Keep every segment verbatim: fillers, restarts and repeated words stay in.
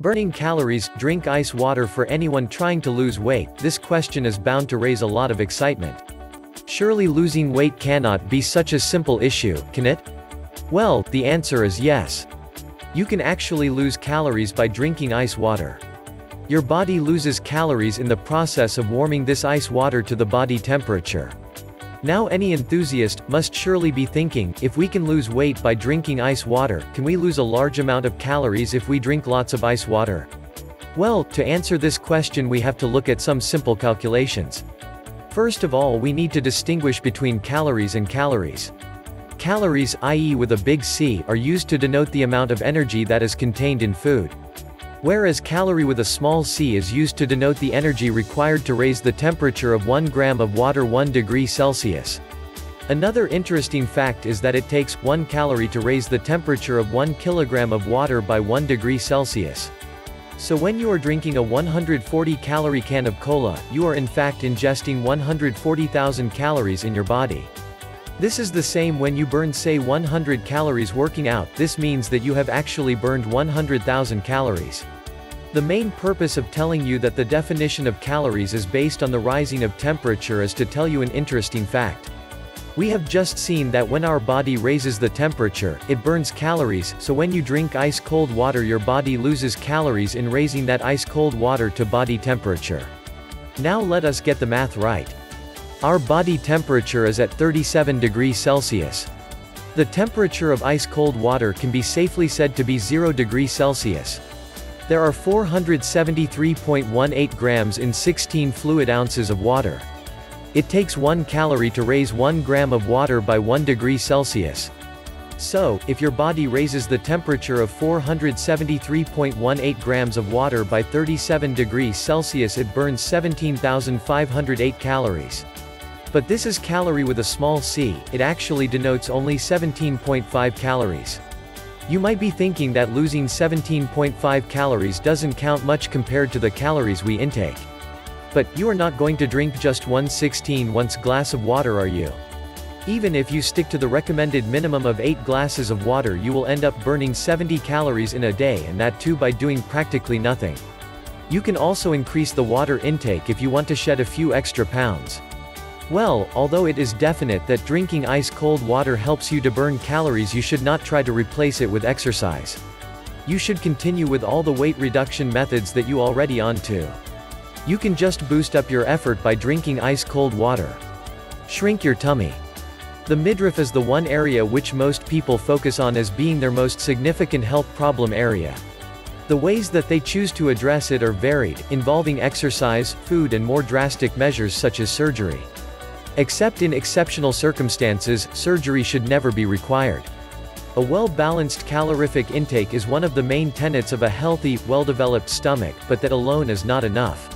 Burning calories, drink ice water. For anyone trying to lose weight, this question is bound to raise a lot of excitement. Surely losing weight cannot be such a simple issue, can it? Well, the answer is yes. You can actually lose calories by drinking ice water. Your body loses calories in the process of warming this ice water to the body temperature. Now any enthusiast must surely be thinking, if we can lose weight by drinking ice water, can we lose a large amount of calories if we drink lots of ice water? Well, to answer this question we have to look at some simple calculations. First of all, we need to distinguish between calories and calories. Calories, that is with a big C, are used to denote the amount of energy that is contained in food. Whereas calorie with a small c is used to denote the energy required to raise the temperature of one gram of water one degree Celsius. Another interesting fact is that it takes one calorie to raise the temperature of one kilogram of water by one degree Celsius. So when you are drinking a one hundred forty calorie can of cola, you are in fact ingesting one hundred forty thousand calories in your body. This is the same when you burn, say, one hundred calories working out. This means that you have actually burned one hundred thousand calories. The main purpose of telling you that the definition of calories is based on the rising of temperature is to tell you an interesting fact. We have just seen that when our body raises the temperature, it burns calories, so when you drink ice-cold water your body loses calories in raising that ice-cold water to body temperature. Now let us get the math right. Our body temperature is at thirty-seven degrees Celsius. The temperature of ice-cold water can be safely said to be zero degrees Celsius. There are four hundred seventy-three point one eight grams in sixteen fluid ounces of water. It takes one calorie to raise one gram of water by one degree Celsius. So, if your body raises the temperature of four hundred seventy-three point one eight grams of water by thirty-seven degrees Celsius, it burns seventeen thousand five hundred eight calories. But this is calorie with a small c, it actually denotes only seventeen point five calories. You might be thinking that losing seventeen point five calories doesn't count much compared to the calories we intake. But, you are not going to drink just one sixteen-ounce glass of water, are you? Even if you stick to the recommended minimum of eight glasses of water, you will end up burning seventy calories in a day, and that too by doing practically nothing. You can also increase the water intake if you want to shed a few extra pounds. Well, although it is definite that drinking ice-cold water helps you to burn calories, you should not try to replace it with exercise. You should continue with all the weight reduction methods that you already on to. You can just boost up your effort by drinking ice-cold water. Shrink your tummy. The midriff is the one area which most people focus on as being their most significant health problem area. The ways that they choose to address it are varied, involving exercise, food and more drastic measures such as surgery. Except in exceptional circumstances, surgery should never be required. A well-balanced calorific intake is one of the main tenets of a healthy, well-developed stomach, but that alone is not enough.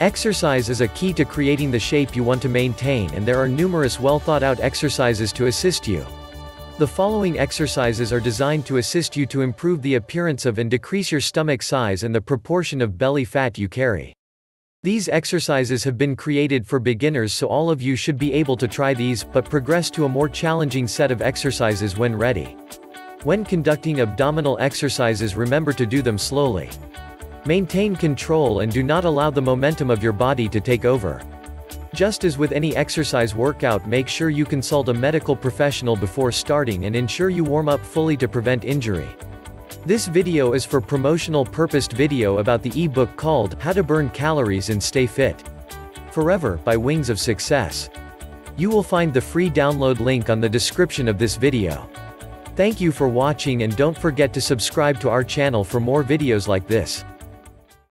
Exercise is a key to creating the shape you want to maintain, and there are numerous well-thought-out exercises to assist you. The following exercises are designed to assist you to improve the appearance of and decrease your stomach size and the proportion of belly fat you carry. These exercises have been created for beginners, so all of you should be able to try these, but progress to a more challenging set of exercises when ready. When conducting abdominal exercises, remember to do them slowly. Maintain control and do not allow the momentum of your body to take over. Just as with any exercise workout, make sure you consult a medical professional before starting and ensure you warm up fully to prevent injury. This video is for promotional purpose video about the ebook called How to Burn Calories and Stay Fit Forever by Wings of Success. You will find the free download link on the description of this video. Thank you for watching, and don't forget to subscribe to our channel for more videos like this.